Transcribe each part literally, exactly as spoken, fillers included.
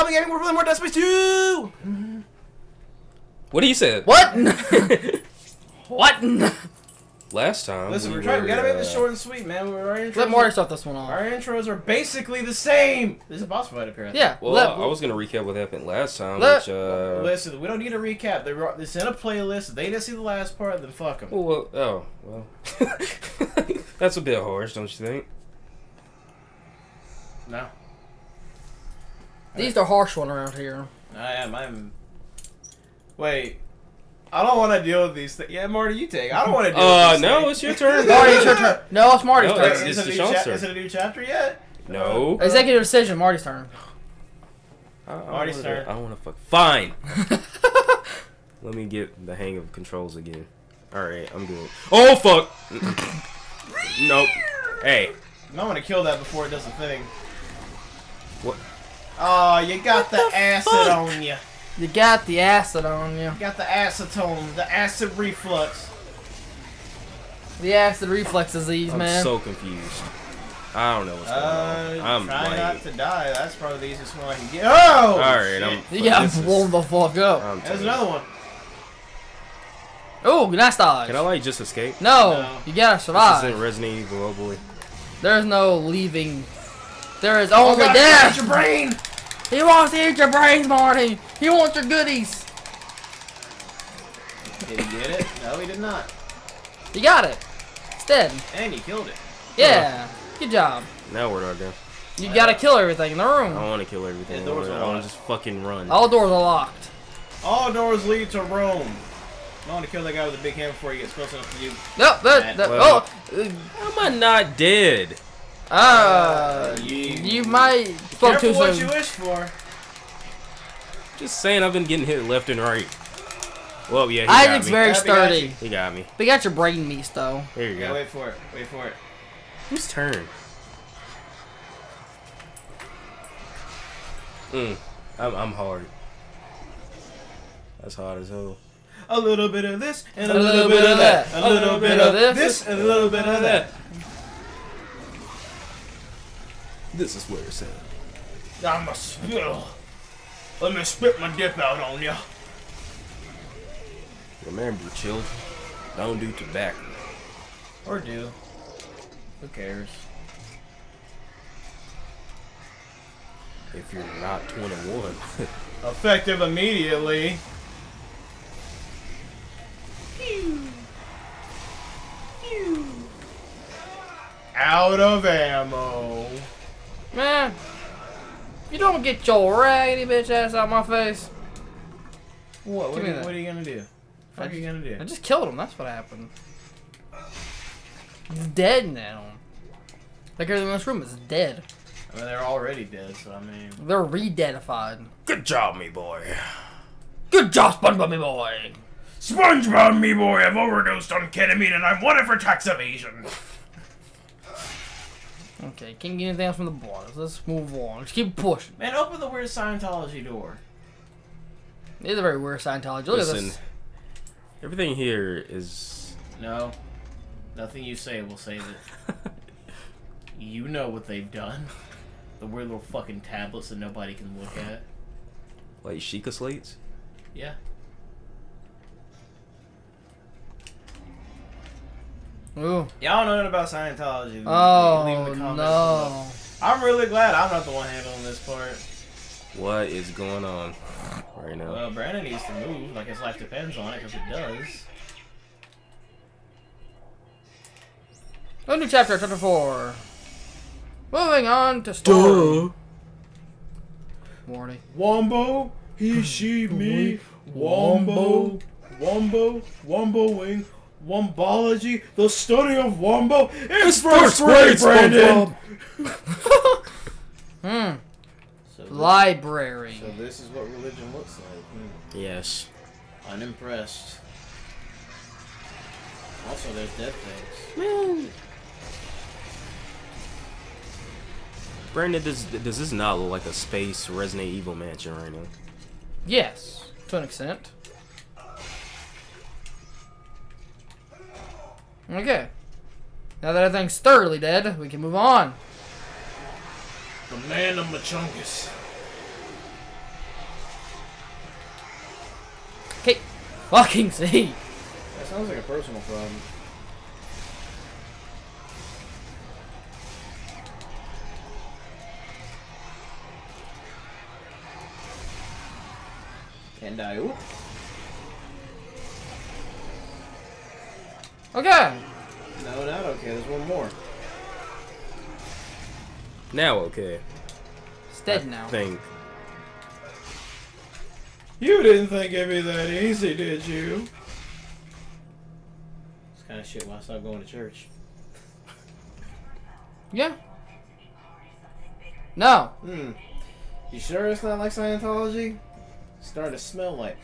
I'll be getting more Dead Space two! Mm-hmm. What do you say? What? What? Last time. Listen, we we're trying. We gotta uh, make this short and sweet, man. We were, our intros, let Morty start this one off. Our intros are basically the same. This is a boss fight, apparently. Yeah. Well, let, I, I was gonna recap what happened last time. Let, which, uh, listen, we don't need a recap. They were, it's in a playlist. They didn't see the last part. Then fuck them. Well, well, oh, well. That's a bit harsh, don't you think? No. These are right. harsh one around here. I am. I'm. Wait. I don't want to deal with these things. Yeah, Marty, you take. I don't want to deal uh, with these no, things. It's your turn. Marty, it's your turn. No, it's Marty's no, turn. It's, it's is, it turn. Is it a new chapter yet? No. Uh, Executive decision, Marty's turn. I, I Marty's wanna, turn. I don't want to fuck. Fine. Let me get the hang of controls again. Alright, I'm good. Oh, fuck. Nope. Hey. I'm going to kill that before it does the thing. What? Oh, you got what the, the acid on you. You got the acid on you. You got the acetone, the acid reflux. The acid reflux disease, I'm man. I'm so confused. I don't know what's going uh, on. I'm trying not to die. That's probably the easiest one I can get. Oh! Alright, I'm. You got blown the fuck up. There's another one. Oh, nice dodge. Can I, like, just escape? No, no. You gotta survive. This isn't Resident Evil globally. There's no leaving. There is only oh, death. Your brain! He wants to eat your brains, Marty! He wants your goodies! Did he get it? No, he did not. You got it. It's dead. And he killed it. Yeah. Oh. Good job. Now we're not done. You uh, gotta kill everything in the room. I wanna kill everything. The doors I, wanna, I wanna just fucking run. All doors are locked. All doors lead to Rome. I wanna kill that guy with the big hand before he gets close enough to you. Nope, that, that, well, oh. How am I not dead? Uh, you, you might float too soon. Careful what you wish for. Just saying, I've been getting hit left and right. Well, yeah, he got me. Isaac's very sturdy. He got me. They got your brain meats, though. There you go. Yeah, wait for it. Wait for it. Whose turn? Mm. I'm, I'm hard. That's hard as hell. A little bit of this and a little bit of that. A little bit of this and a little bit of that. This is where it's at. I'm a spill. Let me spit my dip out on ya. Remember, children, don't do tobacco. Or do. Who cares? If you're not twenty-one. Effective immediately. Pew. Pew. Out of ammo. Man, you don't get your raggedy bitch ass out my face. What? What are, you, what are you gonna do? What I are just, you gonna do? I just killed him. That's what happened. He's dead now. Like everyone in this room is dead. I mean, they're already dead. So I mean, they're re-deadified. Good job, me boy. Good job, SpongeBob, me boy. SpongeBob, me boy. I've overdosed on ketamine and I'm wanted for tax evasion. Okay, can't get anything else from the bars. Let's move on. Let's keep pushing. Man, open the weird Scientology door. It is a very weird Scientology. Look Listen, at this. Everything here is... No. Nothing you say will save it. You know what they've done. The weird little fucking tablets that nobody can look at. Like Sheikah slates? Yeah. Y'all don't know nothing about Scientology. Oh, leave the comments no. I'm really glad I'm not the one handling this part. What is going on right now? Well, Brandon needs to move. Like, his life depends on it, because it does. A new chapter, chapter four. Moving on to story. Morty. Wombo, he, she, me. Wombo, Wombo, Wombo wing. Wombology, the study of Wombo, it's first grade, Brandon! Hmm. So library. This, so this is what religion looks like. Mm. Yes. Unimpressed. Also, there's dead things. Man. Brandon, does, does this not look like a space Resident Evil mansion right now? Yes, to an extent. Okay. Now that everything's thoroughly dead, we can move on. The man of Machungus. Okay, fucking see. That sounds like a personal problem. And I whoop. Okay. No, not okay. There's one more. Now okay. It's dead I now. Think. You didn't think it'd be that easy, did you? It's kind of shit when I stopped going to church. Yeah. No. Hmm. You sure it's not like Scientology? It's starting to smell like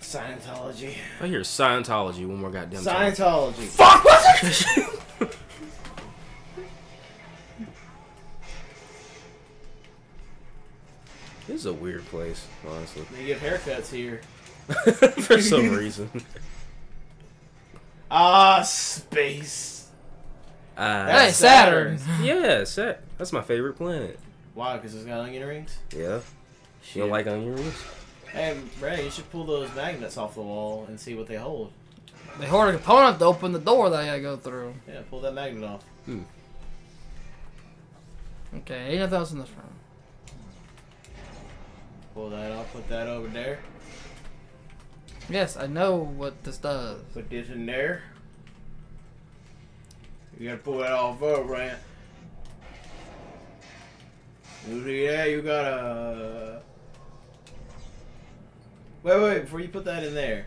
Scientology. I hear Scientology one more goddamn time. Scientology. Fuck! What's it? This is a weird place, honestly. They get haircuts here. For some reason. Ah, space. Uh, that's Saturn. Saturn. Yeah, Saturn. That's my favorite planet. Why? Because it's got onion rings? Yeah. Shit. You don't like onion rings? Hey, Ray, you should pull those magnets off the wall and see what they hold. They hold a component to open the door that I gotta go through. Yeah, pull that magnet off. Hmm. Okay, ain't nothing else in this room. Pull that off, put that over there. Yes, I know what this does. Put this in there. You gotta pull that off up, right? Usually, yeah, you gotta. Wait, wait, before you put that in there.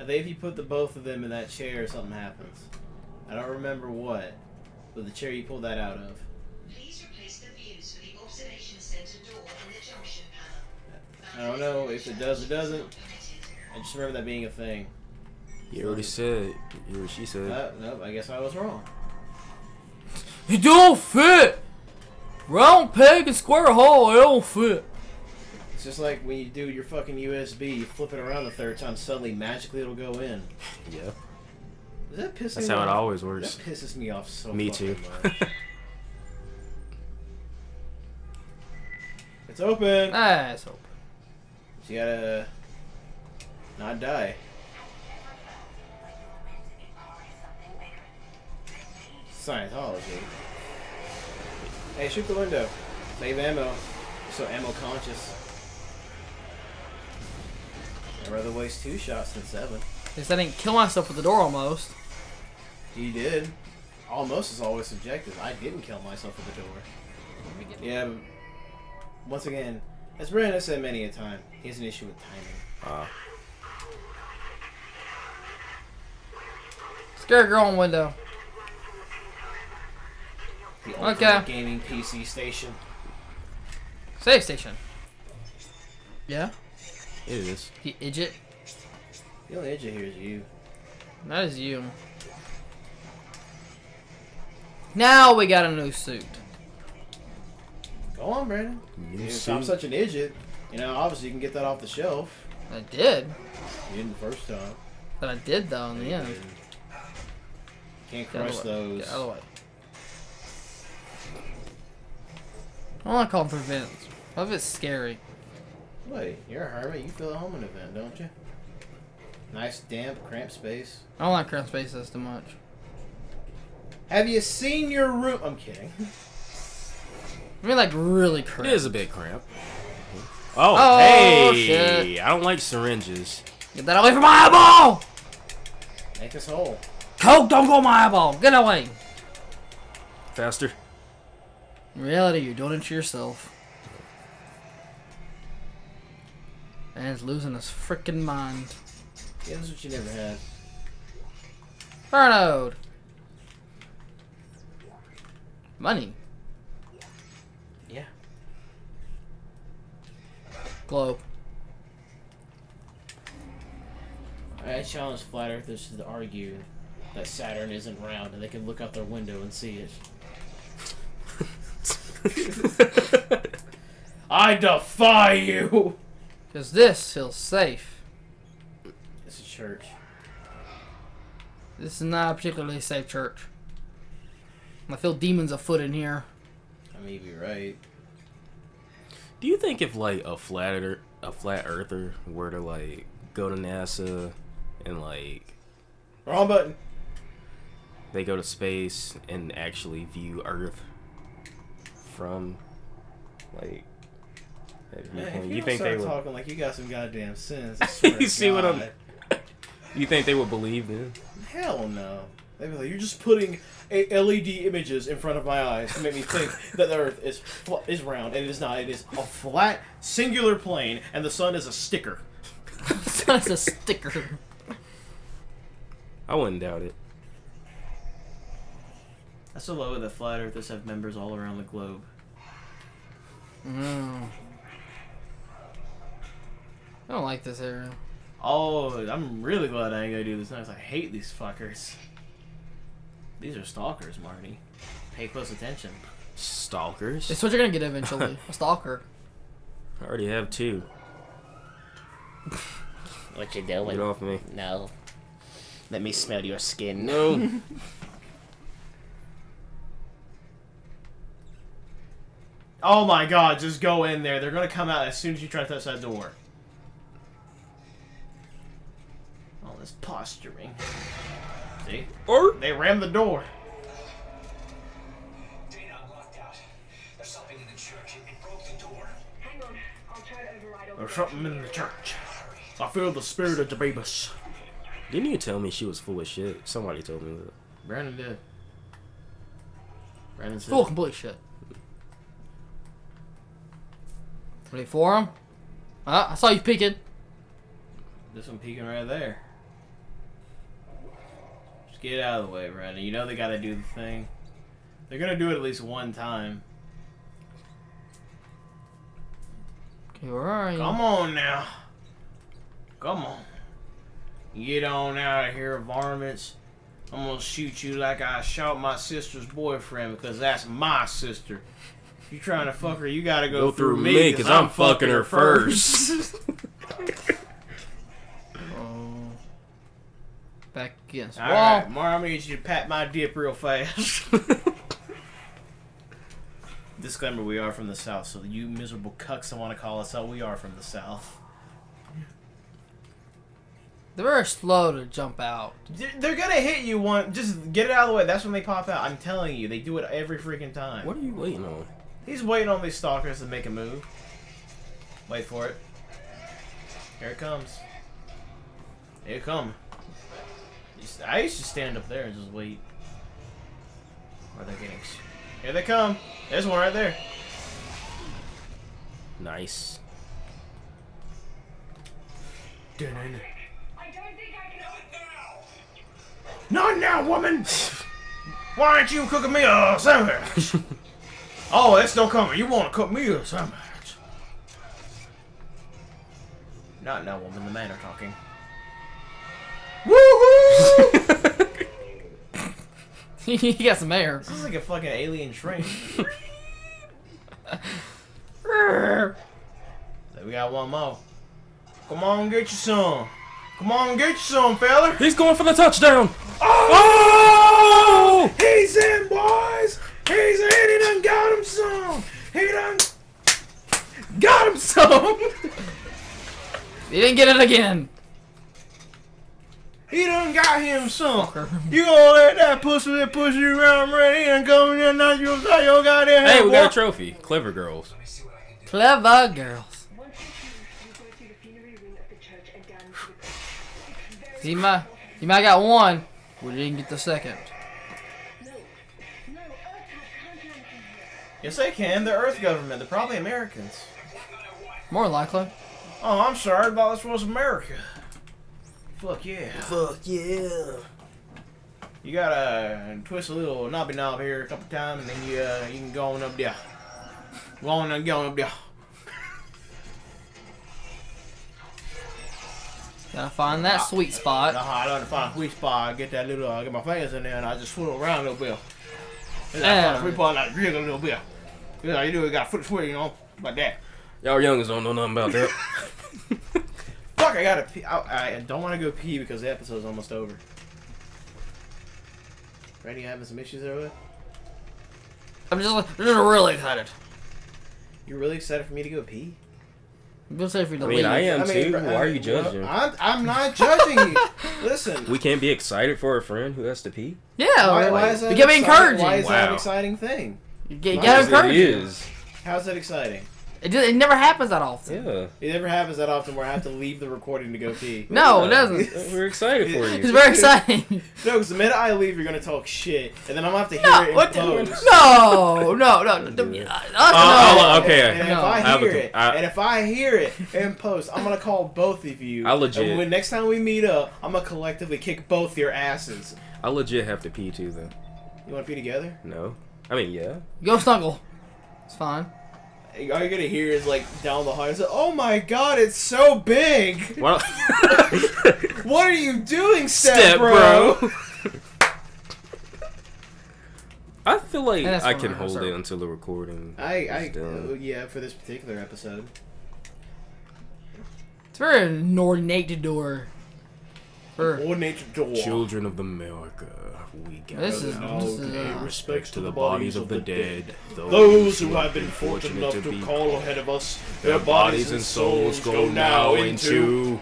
I think if you put the both of them in that chair, something happens. I don't remember what, but the chair you pulled that out of. Please replace the views for the observation center door in the junction. I don't know if it does or doesn't. I just remember that being a thing. You already said. You already she said. Uh, nope, I guess I was wrong. You don't fit! Round peg and square hole, it don't fit. It's just like when you do your fucking U S B, you flip it around the third time, suddenly magically it'll go in. Yeah. Is that pissing That's me how off? It always works. That pisses me off so much. Me too. It's open! Ah, it's open. So you gotta not die. Scientology. Hey, shoot the window. Save ammo. So ammo conscious. I'd rather waste two shots than seven. At least I didn't kill myself with the door almost. You did. Almost is always subjective. I didn't kill myself with the door. Yeah, but once again, as Brandon said many a time, he has an issue with timing. Uh. Scare girl on window. The ultimate okay. gaming P C station. Save station. Yeah? It is. The idiot. The only idiot here is you. That is you. Now we got a new suit. Go on, Brandon. Dude, if I'm such an idiot, you know, obviously you can get that off the shelf. I did. You didn't the first time. But I did, though, in the you end. Did. Can't crush those. Get out of the way. I don't want to call them for events. What if it's scary? Wait, you're a hermit. You feel at home in an event, don't you? Nice, damp, cramped space. I don't like cramped spaces too much. Have you seen your room? I'm kidding. I mean, like, really cramped. It is a bit cramped. Oh, oh hey! Shit. I don't like syringes. Get that away from my eyeball! Make us whole. Coke, don't go my eyeball! Get away! Faster. In reality, you're doing it to yourself. And it's losing his freaking mind. Yeah, that's what you never had. Bernode! Money. Yeah. Glow. I challenge Flat Earthers to argue that Saturn isn't round and they can look out their window and see it. I defy you! Because this feels safe. It's a church. This is not a particularly safe church. I feel demons afoot in here. I may be right. Do you think if like a flat, a flat earther were to like go to NASA and like wrong button. They go to space and actually view Earth from like. Man, you, you think they would talking like you got some goddamn sense? I swear you see God. What I'm? You think they would believe this? Hell no. They'd be like, you're just putting a L E D images in front of my eyes to make me think that the Earth is is round, and it is not. It is a flat, singular plane, and the sun is a sticker. The sun is a sticker. I wouldn't doubt it. I still love that flat earthers have members all around the globe. Mm. I don't like this area. Oh, I'm really glad I ain't gonna do this next. I hate these fuckers. These are stalkers, Marty. Pay close attention. Stalkers? That's what you're gonna get eventually. A stalker. I already have two. What you doing? Get off me. No. Let me smell your skin. No. Oh my god, just go in there. They're gonna come out as soon as you try to touch that door. All this posturing. See? Or they ran the door. Data locked out. There's something in the church. It broke the door. Hang on. I'll try to override all. There's something in the church. I feel the spirit of the babies. Didn't you tell me she was full of shit? Somebody told me that. Brandon did. Brandon said full of complete shit. Ready for him? Uh, I saw you peeking. This one peeking right there. Just get out of the way, Brandon. You know they gotta do the thing. They're gonna do it at least one time. Okay, where are you? Come on now. Come on. Get on out of here, varmints. I'm gonna shoot you like I shot my sister's boyfriend because that's my sister. If you're trying to fuck her, you gotta go, go through, through me because I'm, I'm fucking her first. Back against the wall. Alright, Mara, I'm gonna get you to pat my dip real fast. Disclaimer, we are from the South, so you miserable cucks that want to call us out, we are from the South. They're very slow to jump out. They're gonna hit you one. Just get it out of the way. That's when they pop out. I'm telling you, they do it every freaking time. What are you waiting on? He's waiting on these stalkers to make a move. Wait for it. Here it comes. Here it comes. I used to stand up there and just wait. Are they getting? Here they come. There's one right there. Nice. I don't think I can help now. Not now, woman. Why aren't you cooking me a sandwich? Oh, that's no coming. You want to cook me a sandwich? Not now, woman. The men are talking. Woohoo! You got some air. This is like a fucking alien train. So we got one more. Come on, get you some. Come on, get you some, fella. He's going for the touchdown. Oh! Oh! He's in, boys. He's in. He done got him some. He done got him some. He didn't get it again. He done got him some. You gonna let that pussy push you around, man? He done come in and you your goddamn hey, we got a trophy. Clever girls. Clever girls. He might, he might got one. We didn't get the second. Yes, they can. They're Earth government. They're probably Americans. More likely. Oh, I'm sorry. I thought this was America. Fuck yeah. Fuck yeah. You gotta twist a little knobby knob here a couple times and then you uh, you can go on up there. Go on and go on up there. Gotta find that sweet spot. Uh-huh, I gotta find a sweet spot. Get that little, uh, get my fingers in there and I just swirl around a little bit. Then I find a sweet spot and I drink a little bit. That's how you do it. You gotta foot swing, you know, like that. Y'all youngins don't know nothing about that. Fuck, I gotta pee. I, I don't want to go pee because the episode's almost over. Randy, you having some issues there with? I'm just, just really excited. You're really excited for me to go pee? We'll say for the I mean, ladies. I am I mean, too. I mean, Why are you judging? I'm, I'm not judging you. Listen. We can't be excited for a friend who has to pee? Yeah. Why, like, why is that you gotta be encouraging. Why is wow. that an exciting thing? You gotta encourage it. How's that exciting? It, just, it never happens that often. Yeah. It never happens that often where I have to leave the recording to go pee. No, yeah. It doesn't. We're excited for you. It's very exciting. No, because the minute I leave, you're going to talk shit, and then I'm going to have to hear no, it in what close. No, no, no. no. The, uh, oh, no. Okay. And, and, no. If I hear I it, I, and if I hear it in post, I'm going to call both of you. I legit. And when next time we meet up, I'm going to collectively kick both your asses. I legit have to pee, too, then. You want to pee together? No. I mean, yeah. Go snuggle. It's fine. All you're going to hear is, like, down the hall, it's like, oh my god, it's so big! What, what are you doing, Step, Step bro? bro? I feel like I can hold it until the recording I, I, done. Uh, yeah, for this particular episode. It's very an ornate door. For ornate door. Children of America. We this is, this is uh, respects to the bodies of the dead, those, those who have been fortunate enough to, to call ahead of us, their bodies and souls go now into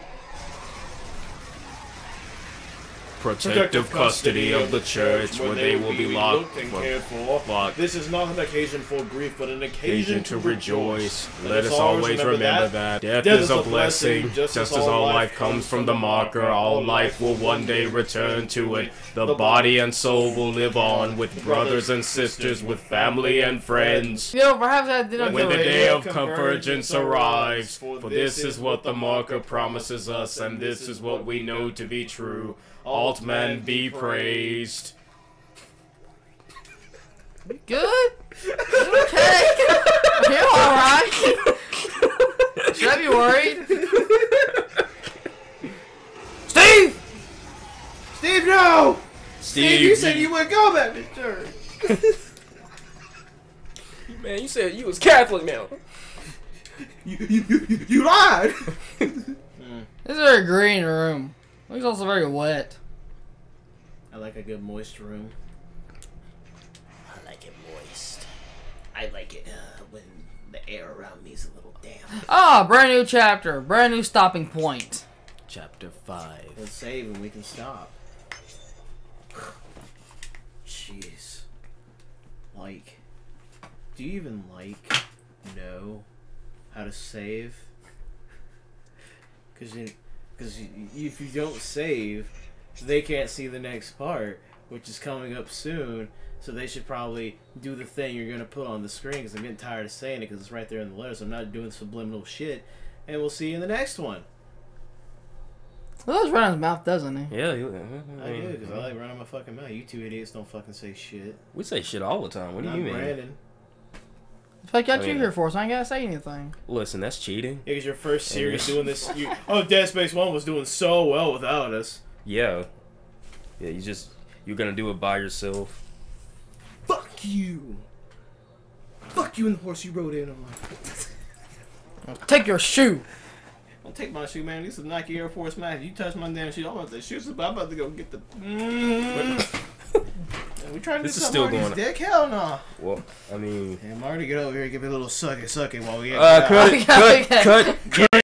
protective custody of the church, where they will be locked and cared for. This is not an occasion for grief, but an occasion to rejoice. Let us always remember that death is a blessing, just as all life comes from the marker. All life will one day return to it. The body and soul will live on with brothers and sisters, with family and friends. You know, perhaps I didn't when the day of convergence arrives, for this is what the marker promises us, and this is what we know to be true. Alt men be praised. You good? You okay? Are you alright? Should I be worried? Steve! Steve, no! Steve, Steve you said you wouldn't go back to church. Man, you said you was Catholic now. You, you, you, you lied! This is a very green room. It's also very wet. I like a good moist room. I like it moist. I like it uh, when the air around me is a little damp. Ah, oh, brand new chapter. Brand new stopping point. Chapter five. Let's save and we can stop. Jeez. Like, do you even, like, know how to save? Because you... Because if you don't save, they can't see the next part, which is coming up soon. So they should probably do the thing you're going to put on the screen, because I'm getting tired of saying it because it's right there in the letters. I'm not doing subliminal shit. And we'll see you in the next one. Well, that's right on his mouth, doesn't it? Yeah, you, uh, I do, because I like running my fucking mouth. You two idiots don't fucking say shit. We say shit all the time. What do you mean? Brandon. It's like I got you here for, so I ain't gotta say anything. Listen, that's cheating. Yeah, because your first series doing this... You, oh, Dead Space one was doing so well without us. Yeah. Yeah, you just... You're gonna do it by yourself. Fuck you! Fuck you and the horse you rode in on. I'll take your shoe! I'll take my shoe, man. These are Nike Air Force Max. You touch my damn shoe, I'm about to shoot somebody. I'm about to go get the... Mm. We trying to this do is still going on. Dick? Hell no. Well, I mean... Damn, I'm already get over here and give me a little suck it, suck it while we get... Uh, cut, cut, cut, cut, cut.